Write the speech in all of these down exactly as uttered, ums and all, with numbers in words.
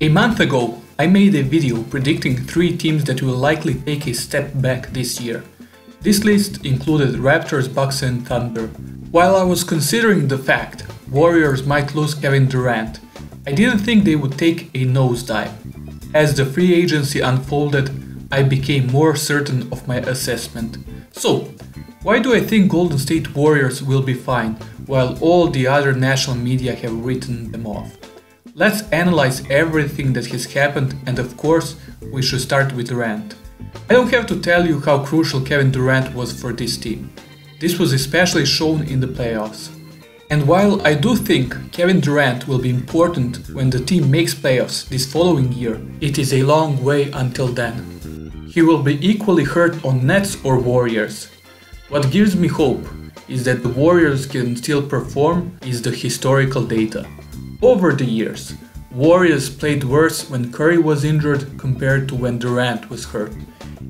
A month ago, I made a video predicting three teams that will likely take a step back this year. This list included Raptors, Bucks and Thunder. While I was considering the fact Warriors might lose Kevin Durant, I didn't think they would take a nosedive. As the free agency unfolded, I became more certain of my assessment. So, why do I think Golden State Warriors will be fine, while all the other national media have written them off? Let's analyze everything that has happened, and of course, we should start with Durant. I don't have to tell you how crucial Kevin Durant was for this team. This was especially shown in the playoffs. And while I do think Kevin Durant will be important when the team makes playoffs this following year, it is a long way until then. He will be equally hurt on Nets or Warriors. What gives me hope is that the Warriors can still perform is the historical data. Over the years, Warriors played worse when Curry was injured compared to when Durant was hurt.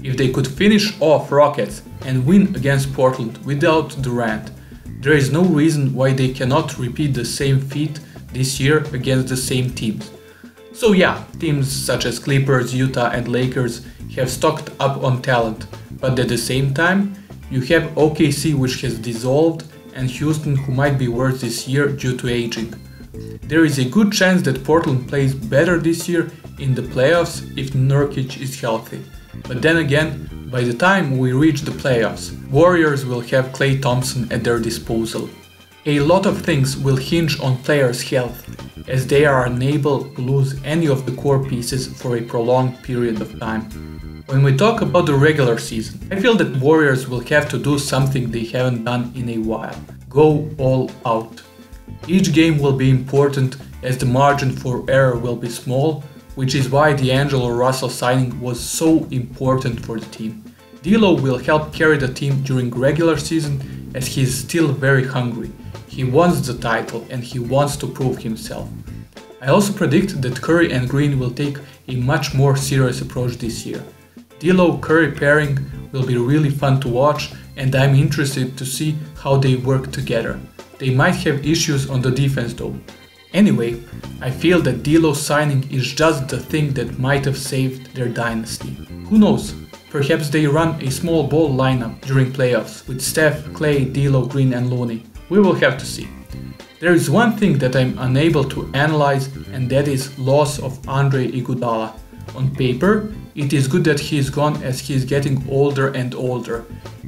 If they could finish off Rockets and win against Portland without Durant, there is no reason why they cannot repeat the same feat this year against the same teams. So yeah, teams such as Clippers, Utah and Lakers have stocked up on talent, but at the same time, you have O K C, which has dissolved, and Houston, who might be worse this year due to aging. There is a good chance that Portland plays better this year in the playoffs if Nurkic is healthy. But then again, by the time we reach the playoffs, Warriors will have Klay Thompson at their disposal. A lot of things will hinge on players' health, as they are unable to lose any of the core pieces for a prolonged period of time. When we talk about the regular season, I feel that Warriors will have to do something they haven't done in a while. Go all out. Each game will be important, as the margin for error will be small, which is why the D'Angelo Russell signing was so important for the team. D'Lo will help carry the team during regular season, as he is still very hungry. He wants the title and he wants to prove himself. I also predict that Curry and Green will take a much more serious approach this year. D'Lo-Curry pairing will be really fun to watch, and I'm interested to see how they work together. They might have issues on the defense though. Anyway, I feel that D'Lo's signing is just the thing that might have saved their dynasty. Who knows, perhaps they run a small ball lineup during playoffs with Steph, Klay, D'Lo, Green and Looney. We will have to see. There is one thing that I'm unable to analyze, and that is loss of Andre Iguodala. On paper, it is good that he is gone, as he is getting older and older.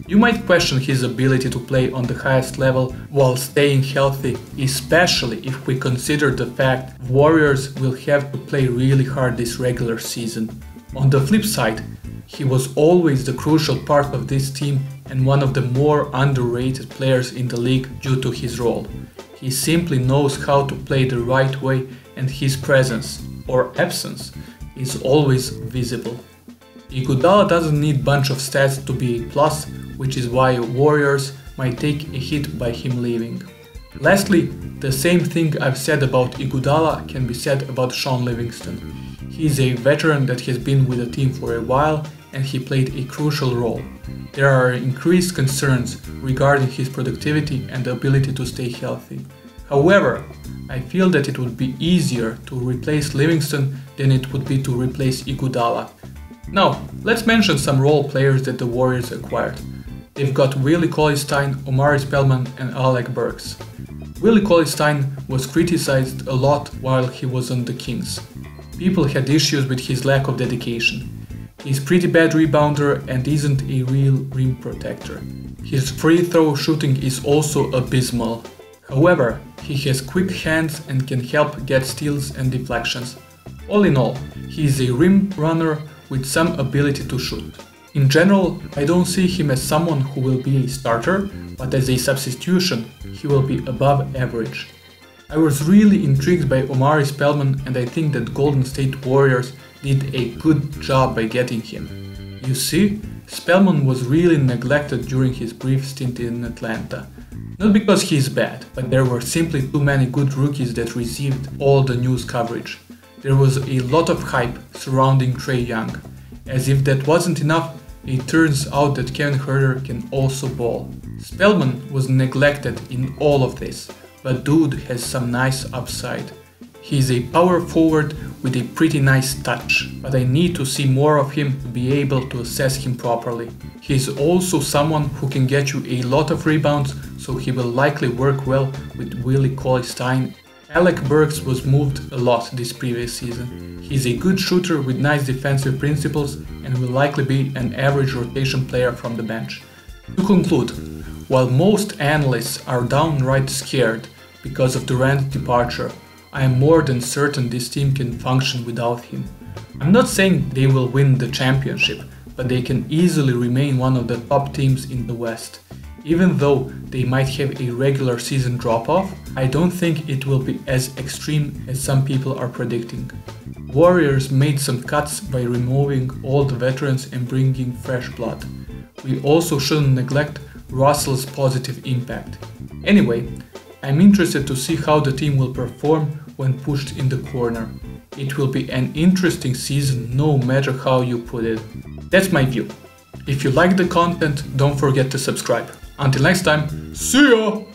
You might question his ability to play on the highest level while staying healthy, especially if we consider the fact Warriors will have to play really hard this regular season. On the flip side, he was always the crucial part of this team and one of the more underrated players in the league due to his role. He simply knows how to play the right way, and his presence, or absence, is always visible. Iguodala doesn't need a bunch of stats to be a plus, which is why Warriors might take a hit by him leaving. Lastly, the same thing I've said about Iguodala can be said about Sean Livingston. He is a veteran that has been with the team for a while, and he played a crucial role. There are increased concerns regarding his productivity and ability to stay healthy. However, I feel that it would be easier to replace Livingston than it would be to replace Iguodala. Now, let's mention some role players that the Warriors acquired. They've got Willie Cauley-Stein, Omari Spellman and Alec Burks. Willie Cauley-Stein was criticized a lot while he was on the Kings. People had issues with his lack of dedication. He's a pretty bad rebounder and isn't a real rim protector. His free throw shooting is also abysmal. However, he has quick hands and can help get steals and deflections. All in all, he is a rim runner with some ability to shoot. In general, I don't see him as someone who will be a starter, but as a substitution, he will be above average. I was really intrigued by Omari Spellman, and I think that Golden State Warriors did a good job by getting him. You see, Spellman was really neglected during his brief stint in Atlanta. Not because he is bad, but there were simply too many good rookies that received all the news coverage. There was a lot of hype surrounding Trae Young. As if that wasn't enough, it turns out that Kevin Huerter can also ball. Spellman was neglected in all of this, but dude has some nice upside. He is a power forward with a pretty nice touch, but I need to see more of him to be able to assess him properly. He is also someone who can get you a lot of rebounds, so he will likely work well with Willie Cauley-Stein. Alec Burks was moved a lot this previous season. He is a good shooter with nice defensive principles and will likely be an average rotation player from the bench. To conclude, while most analysts are downright scared because of Durant's departure, I am more than certain this team can function without him. I'm not saying they will win the championship, but they can easily remain one of the top teams in the West. Even though they might have a regular season drop-off, I don't think it will be as extreme as some people are predicting. Warriors made some cuts by removing old veterans and bringing fresh blood. We also shouldn't neglect Russell's positive impact. Anyway, I'm interested to see how the team will perform when pushed in the corner. It will be an interesting season no matter how you put it. That's my view. If you like the content, don't forget to subscribe. Until next time, see ya!